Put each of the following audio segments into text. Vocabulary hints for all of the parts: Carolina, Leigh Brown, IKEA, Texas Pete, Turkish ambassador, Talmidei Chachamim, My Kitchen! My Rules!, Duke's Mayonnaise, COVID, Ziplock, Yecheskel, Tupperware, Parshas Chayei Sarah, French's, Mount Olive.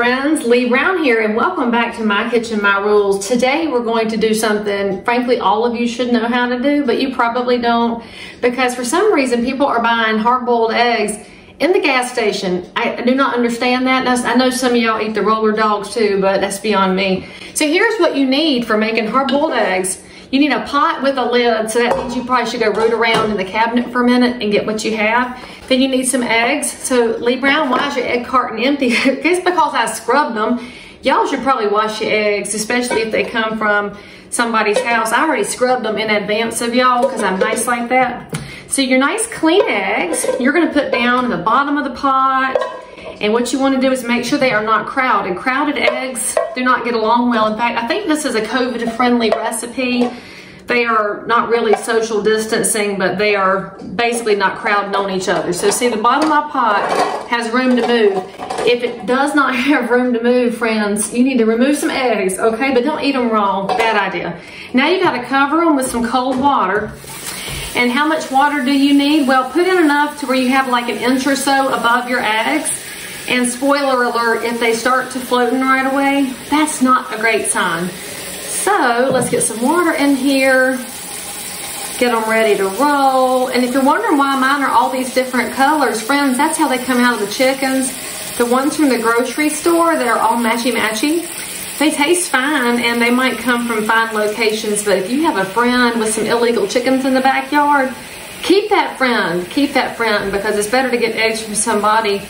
friends, Leigh Brown here, and welcome back to My Kitchen, My Rules. Today we're going to do something, frankly, all of you should know how to do, but you probably don't, because for some reason people are buying hard-boiled eggs in the gas station. I do not understand that. I know some of y'all eat the roller dogs too, but that's beyond me. So here's what you need for making hard-boiled eggs. You need a pot with a lid, so that means you probably should go root around in the cabinet for a minute and get what you have. Then you need some eggs. So Leigh Brown, why is your egg carton empty? It's because I scrubbed them. Y'all should probably wash your eggs, especially if they come from somebody's house. I already scrubbed them in advance of y'all because I'm nice like that. So your nice clean eggs, you're gonna put down in the bottom of the pot. And what you want to do is make sure they are not crowded. Crowded eggs do not get along well. In fact, I think this is a COVID-friendly recipe. They are not really social distancing, but they are basically not crowding on each other. So see, the bottom of my pot has room to move. If it does not have room to move, friends, you need to remove some eggs, okay? But don't eat them raw. Bad idea. Now you got to cover them with some cold water. And how much water do you need? Well, put in enough to where you have like an inch or so above your eggs. And spoiler alert, if they start to floating right away, that's not a great sign. So let's get some water in here, get them ready to roll. And if you're wondering why mine are all these different colors, friends, that's how they come out of the chickens. The ones from the grocery store that are all matchy-matchy, they taste fine and they might come from fine locations, but if you have a friend with some illegal chickens in the backyard, keep that friend, because it's better to get eggs from somebody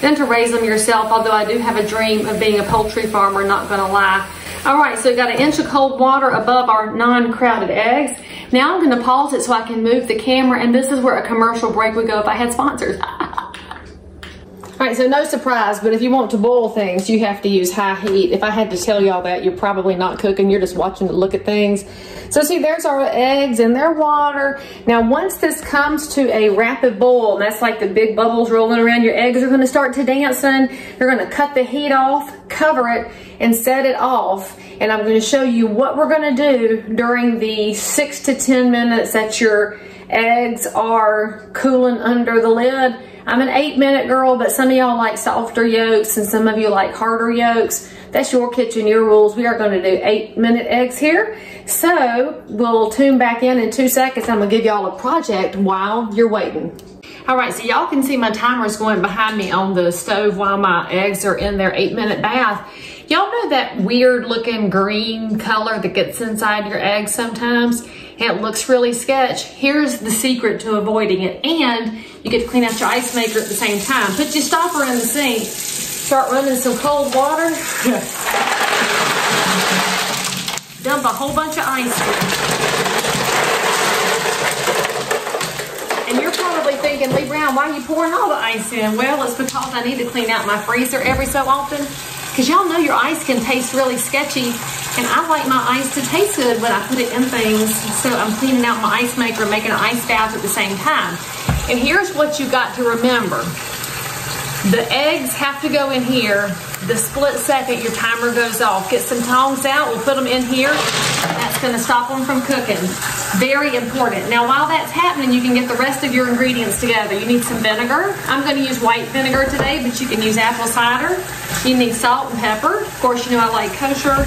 than to raise them yourself, although I do have a dream of being a poultry farmer, not gonna lie. All right, so we got an inch of cold water above our non-crowded eggs. Now I'm gonna pause it so I can move the camera, and this is where a commercial break would go if I had sponsors. All right, so no surprise, but if you want to boil things, you have to use high heat. If I had to tell y'all that, you're probably not cooking, you're just watching to look at things. So see, there's our eggs and their water. Now, once this comes to a rapid boil, and that's like the big bubbles rolling around, your eggs are gonna start to dancing. You're gonna cut the heat off, cover it, and set it off. And I'm gonna show you what we're gonna do during the 6 to 10 minutes that your eggs are cooling under the lid. I'm an 8-minute girl, but some of y'all like softer yolks and some of you like harder yolks. That's your kitchen, your rules. We are going to do 8-minute eggs here. So we'll tune back in 2 seconds. I'm going to give y'all a project while you're waiting. All right, so y'all can see my timer's going behind me on the stove while my eggs are in their 8-minute bath. Y'all know that weird looking green color that gets inside your eggs sometimes? It looks really sketch. Here's the secret to avoiding it. And you get to clean out your ice maker at the same time. Put your stopper in the sink. Start running some cold water. Dump a whole bunch of ice in. And you're probably thinking, Leigh Brown, why are you pouring all the ice in? Well, it's because I need to clean out my freezer every so often. Because y'all know your ice can taste really sketchy, and I like my ice to taste good when I put it in things, so I'm cleaning out my ice maker, making an ice bath at the same time. And here's what you got to remember. The eggs have to go in here. The split second your timer goes off. Get some tongs out, we'll put them in here. That's gonna stop them from cooking. Very important. Now while that's happening, you can get the rest of your ingredients together. You need some vinegar. I'm gonna use white vinegar today, but you can use apple cider. You need salt and pepper. Of course, you know I like kosher.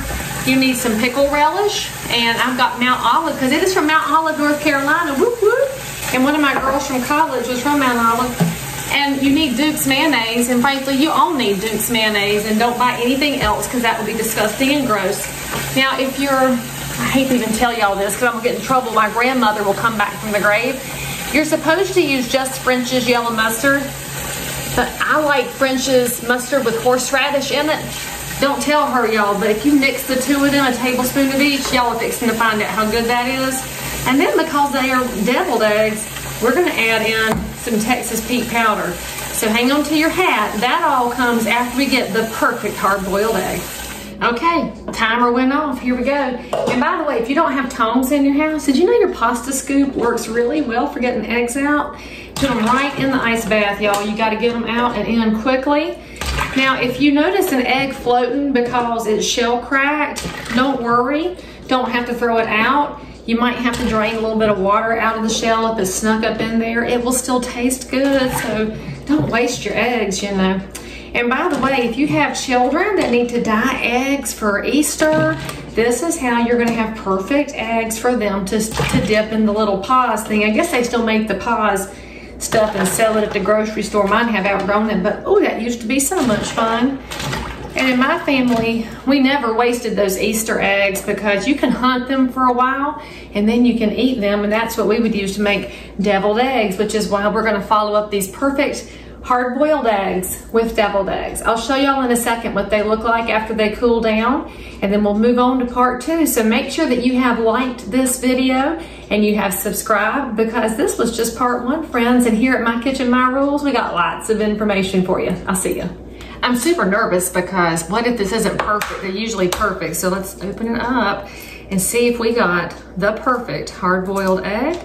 You need some pickle relish. And I've got Mount Olive, because it is from Mount Olive, North Carolina. Whoop, whoop. And one of my girls from college was from Mount Olive. And you need Duke's Mayonnaise, and frankly, you all need Duke's Mayonnaise, and don't buy anything else, because that will be disgusting and gross. Now, if you're, I hate to even tell y'all this, because I'm gonna get in trouble, my grandmother will come back from the grave. You're supposed to use just French's yellow mustard, but I like French's mustard with horseradish in it. Don't tell her, y'all, but if you mix the two of them, a tablespoon of each, y'all are fixing to find out how good that is. And then because they are deviled eggs, we're gonna add in some Texas Pete powder. So hang on to your hat. That all comes after we get the perfect hard-boiled egg. Okay, timer went off, here we go. And by the way, if you don't have tongs in your house, did you know your pasta scoop works really well for getting eggs out? Put them right in the ice bath, y'all. You gotta get them out and in quickly. Now, if you notice an egg floating because it's shell cracked, don't worry, don't have to throw it out. You might have to drain a little bit of water out of the shell if it's snuck up in there. It will still taste good, so don't waste your eggs, you know. And by the way, if you have children that need to dye eggs for Easter, this is how you're going to have perfect eggs for them to dip in the little pods thing. I guess they still make the pods stuff and sell it at the grocery store. Mine have outgrown them, but oh, that used to be so much fun. And in my family, we never wasted those Easter eggs because you can hunt them for a while and then you can eat them, and that's what we would use to make deviled eggs, which is why we're going to follow up these perfect hard-boiled eggs with deviled eggs. I'll show y'all in a second what they look like after they cool down, and then we'll move on to part two. So make sure that you have liked this video and you have subscribed, because this was just part one, friends, and here at My Kitchen, My Rules, we got lots of information for you. I'll see you. I'm super nervous because what if this isn't perfect? They're usually perfect. So let's open it up and see if we got the perfect hard-boiled egg.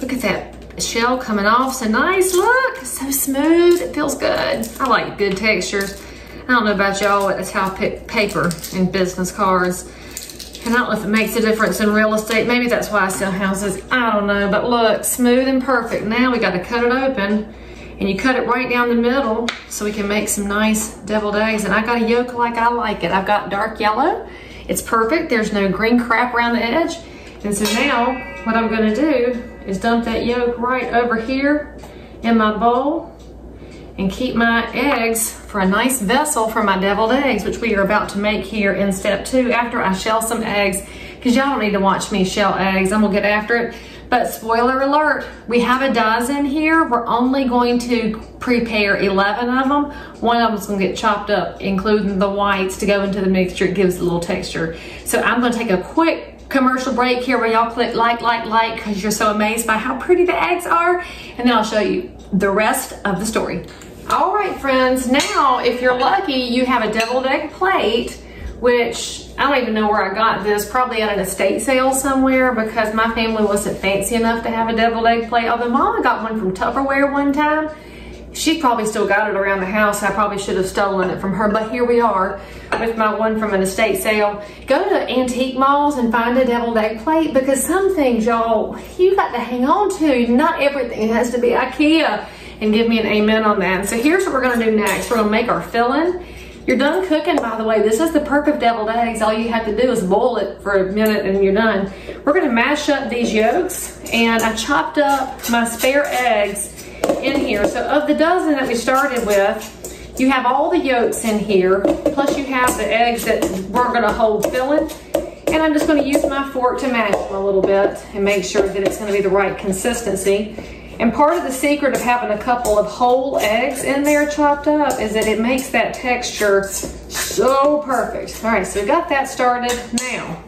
Look at that shell coming off. So nice, look, so smooth. It feels good. I like good textures. I don't know about y'all, but that's how I pick paper and business cards. And I don't know if it makes a difference in real estate. Maybe that's why I sell houses. I don't know, but look, smooth and perfect. Now we got to cut it open. And you cut it right down the middle so we can make some nice deviled eggs. And I got a yolk like I like it. I've got dark yellow. It's perfect. There's no green crap around the edge. And so now what I'm going to do is dump that yolk right over here in my bowl and keep my eggs for a nice vessel for my deviled eggs, which we are about to make here in step two after I shell some eggs, because y'all don't need to watch me shell eggs. I'm going to get after it. But spoiler alert, we have a dozen here. We're only going to prepare 11 of them. One of them's gonna get chopped up, including the whites, to go into the mixture. It gives a little texture. So I'm gonna take a quick commercial break here where y'all click like, because you're so amazed by how pretty the eggs are. And then I'll show you the rest of the story. All right, friends, now if you're lucky, you have a deviled egg plate, which I don't even know where I got this, probably at an estate sale somewhere, because my family wasn't fancy enough to have a deviled egg plate. Although Mama got one from Tupperware one time. She probably still got it around the house. I probably should have stolen it from her, but here we are with my one from an estate sale. Go to antique malls and find a deviled egg plate, because some things, y'all, you got to hang on to. Not everything has to be IKEA, and give me an amen on that. So here's what we're gonna do next. We're gonna make our filling. You're done cooking, by the way. This is the perfect deviled eggs. All you have to do is boil it for a minute and you're done. We're gonna mash up these yolks, and I chopped up my spare eggs in here. So of the dozen that we started with, you have all the yolks in here, plus you have the eggs that weren't gonna hold filling. And I'm just gonna use my fork to mash them a little bit and make sure that it's gonna be the right consistency. And part of the secret of having a couple of whole eggs in there chopped up is that it makes that texture so perfect. All right, so we got that started. Now,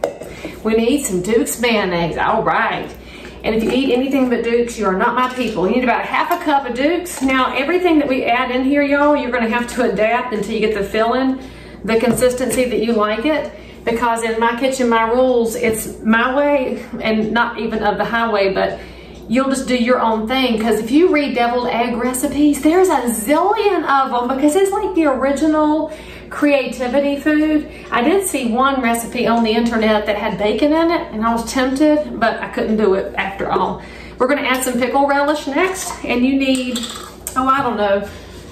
we need some Duke's mayonnaise, all right. And if you eat anything but Duke's, you are not my people. You need about half a cup of Duke's. Now, everything that we add in here, y'all, you're gonna have to adapt until you get the filling, the consistency that you like it. Because in My Kitchen, My Rules, it's my way, and not even of the highway, but you'll just do your own thing, because if you read deviled egg recipes, there's a zillion of them, because it's like the original creativity food. I did see one recipe on the internet that had bacon in it, and I was tempted, but I couldn't do it after all. We're gonna add some pickle relish next, and you need, oh, I don't know,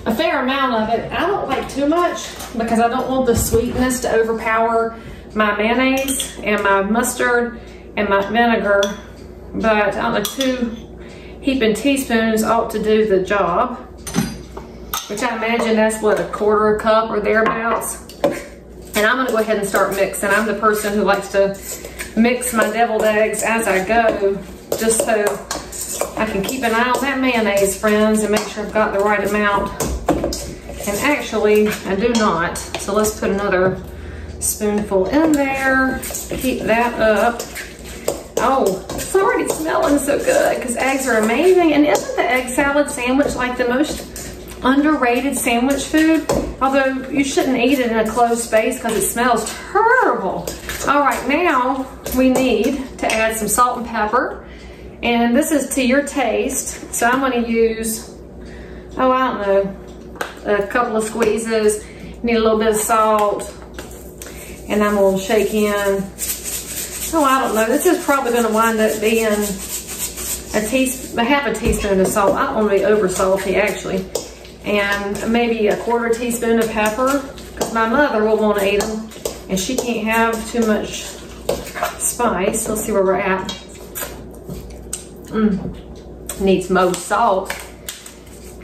a fair amount of it. I don't like too much, because I don't want the sweetness to overpower my mayonnaise and my mustard and my vinegar. But I don't know, 2 heaping teaspoons ought to do the job, which I imagine that's what, a quarter a cup or thereabouts. And I'm gonna go ahead and start mixing. I'm the person who likes to mix my deviled eggs as I go, just so I can keep an eye on that mayonnaise, friends, and make sure I've got the right amount. And actually, I do not. So let's put another spoonful in there, heat that up. Oh, it's already smelling so good, because eggs are amazing. And isn't the egg salad sandwich like the most underrated sandwich food? Although you shouldn't eat it in a closed space because it smells terrible. All right, now we need to add some salt and pepper. And this is to your taste. So I'm gonna use, oh, I don't know, a couple of squeezes. Need a little bit of salt. And I'm gonna shake in. Oh, I don't know. This is probably going to wind up being a half a teaspoon of salt. I don't want to be over salty, actually. and maybe a quarter teaspoon of pepper, because my mother will want to eat them, and she can't have too much spice. Let's see where we're at. Needs most salt.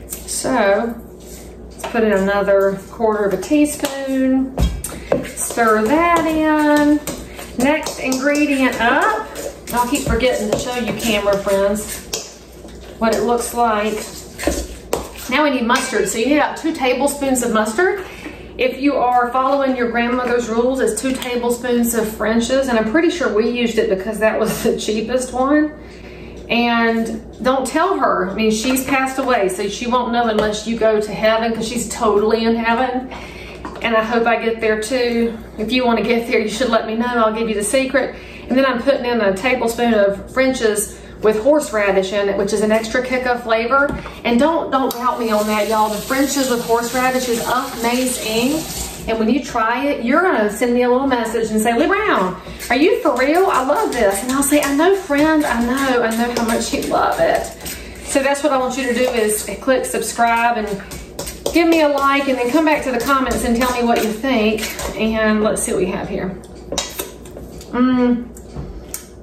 So let's put in another quarter of a teaspoon. Stir that in. Next ingredient up. I'll keep forgetting to show you, camera friends, what it looks like. Now we need mustard. So you need about 2 tablespoons of mustard. If you are following your grandmother's rules, it's 2 tablespoons of French's, and I'm pretty sure we used it because that was the cheapest one. And don't tell her. I mean, she's passed away, so she won't know unless you go to heaven, because she's totally in heaven. And I hope I get there too. If you want to get there, you should let me know. I'll give you the secret. And then I'm putting in a tablespoon of French's with horseradish in it, which is an extra kick of flavor. And don't doubt me on that, y'all. The French's with horseradish is amazing. And when you try it, you're gonna send me a little message and say, "Leigh Brown, are you for real? I love this." And I'll say, "I know, friend, I know how much you love it." So that's what I want you to do, is click subscribe and give me a like, and then come back to the comments and tell me what you think. And let's see what we have here.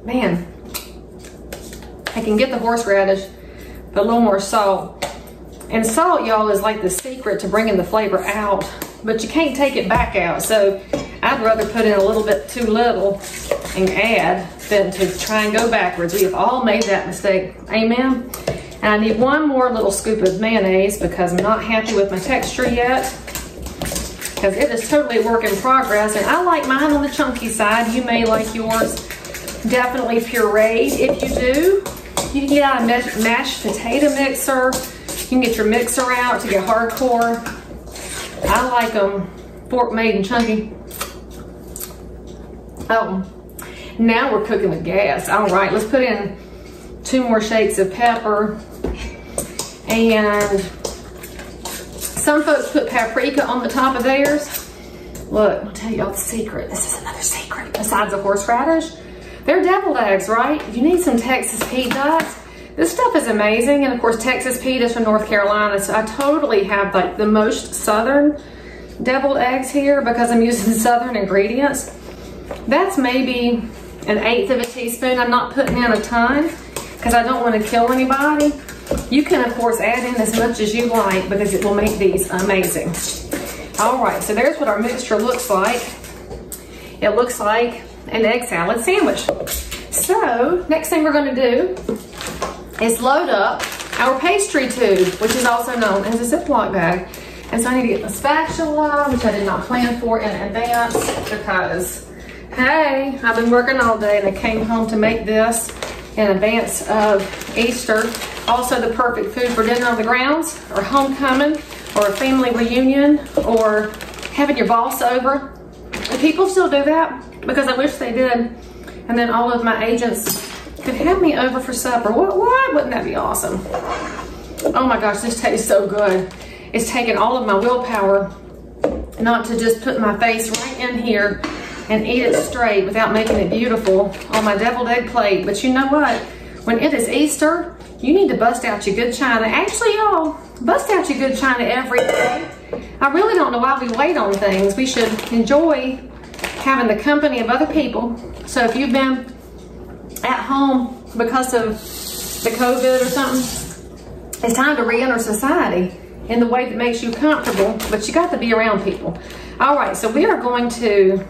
Man, I can get the horseradish, but a little more salt. And salt, y'all, is like the secret to bringing the flavor out, but you can't take it back out. So I'd rather put in a little bit too little and add than to try and go backwards. We have all made that mistake. Amen. And I need one more little scoop of mayonnaise, because I'm not happy with my texture yet, because it is totally a work in progress. And I like mine on the chunky side. You may like yours definitely pureed. If you do, you can get a mashed potato mixer. You can get your mixer out to get hardcore. I like them fork made and chunky. Oh, now we're cooking with gas. All right, let's put in 2 more shakes of pepper. And some folks put paprika on the top of theirs. Look, I'll tell y'all the secret. This is another secret besides the horseradish. They're deviled eggs, right? You need some Texas Pete dots. This stuff is amazing. And of course, Texas Pete is from North Carolina, so I totally have like the most southern deviled eggs here, because I'm using southern ingredients. That's maybe 1/8 of a teaspoon. I'm not putting in a ton, because I don't want to kill anybody. You can, of course, add in as much as you like, because it will make these amazing. All right, so there's what our mixture looks like. It looks like an egg salad sandwich. So, next thing we're going to do is load up our pastry tube, which is also known as a Ziploc bag. And so I need to get my spatula, which I did not plan for in advance, because, hey, I've been working all day and I came home to make this in advance of Easter. Also the perfect food for dinner on the grounds, or homecoming, or a family reunion, or having your boss over. Do people still do that? Because I wish they did. And then all of my agents could have me over for supper. What? Wouldn't that be awesome? Oh my gosh, this tastes so good. It's taken all of my willpower not to just put my face right in here and eat it straight without making it beautiful on my deviled egg plate. But you know what? When it is Easter, you need to bust out your good china. Actually, y'all, bust out your good china every day. I really don't know why we wait on things. We should enjoy having the company of other people. So if you've been at home because of the COVID or something, it's time to re-enter society in the way that makes you comfortable, but you got to be around people. All right, so we are going to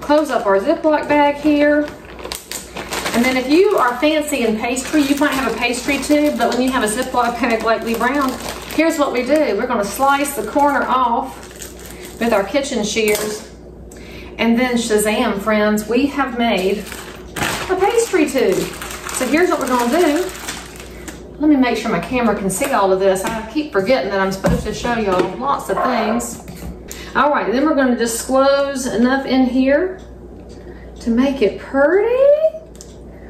close up our Ziploc bag here. And then if you are fancy in pastry, you might have a pastry tube, but when you have a Ziploc bag like Leigh Brown, here's what we do. We're gonna slice the corner off with our kitchen shears, and then shazam, friends, we have made a pastry tube. So here's what we're gonna do. Let me make sure my camera can see all of this. I keep forgetting that I'm supposed to show y'all lots of things. All right, then we're gonna disclose enough in here to make it pretty.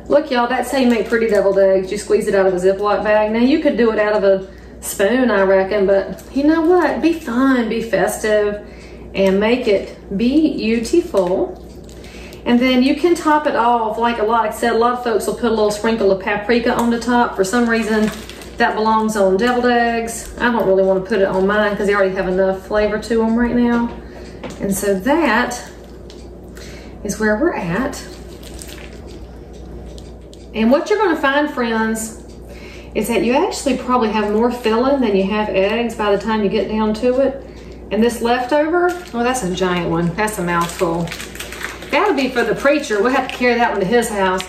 Look, y'all, that's how you make pretty deviled eggs. You squeeze it out of a Ziploc bag. Now, you could do it out of a spoon, I reckon, but you know what? Be fun, be festive, and make it beautiful. And then you can top it off. Like I said, a lot of folks will put a little sprinkle of paprika on the top. For some reason, That belongs on deviled eggs. I don't really want to put it on mine because they already have enough flavor to them right now. And so that is where we're at. And what you're going to find, friends, is that you actually probably have more filling than you have eggs by the time you get down to it. And this leftover, oh, that's a giant one. That's a mouthful. That'll be for the preacher. We'll have to carry that one to his house.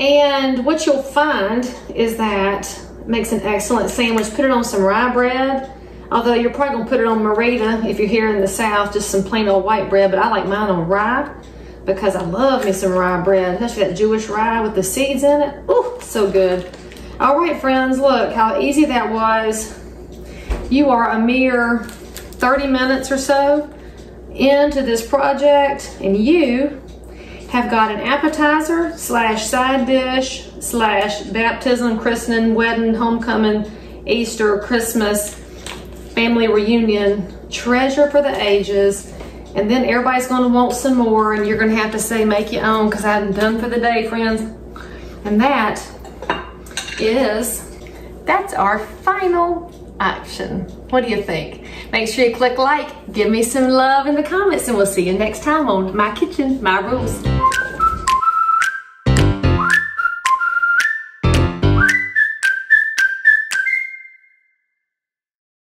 And what you'll find is that makes an excellent sandwich. Put it on some rye bread. Although you're probably gonna put it on Marita if you're here in the South, just some plain old white bread, but I like mine on rye because I love me some rye bread, especially that Jewish rye with the seeds in it. Ooh, so good. All right, friends, look how easy that was. You are a mere 30 minutes or so into this project, and you have got an appetizer / side dish / baptism, christening, wedding, homecoming, Easter, Christmas, family reunion, treasure for the ages. And then everybody's gonna want some more, and you're gonna have to say, make your own, because I'm done for the day, friends. And that's our final action. What do you think? Make sure you click like, give me some love in the comments, and we'll see you next time on My Kitchen, My Rules.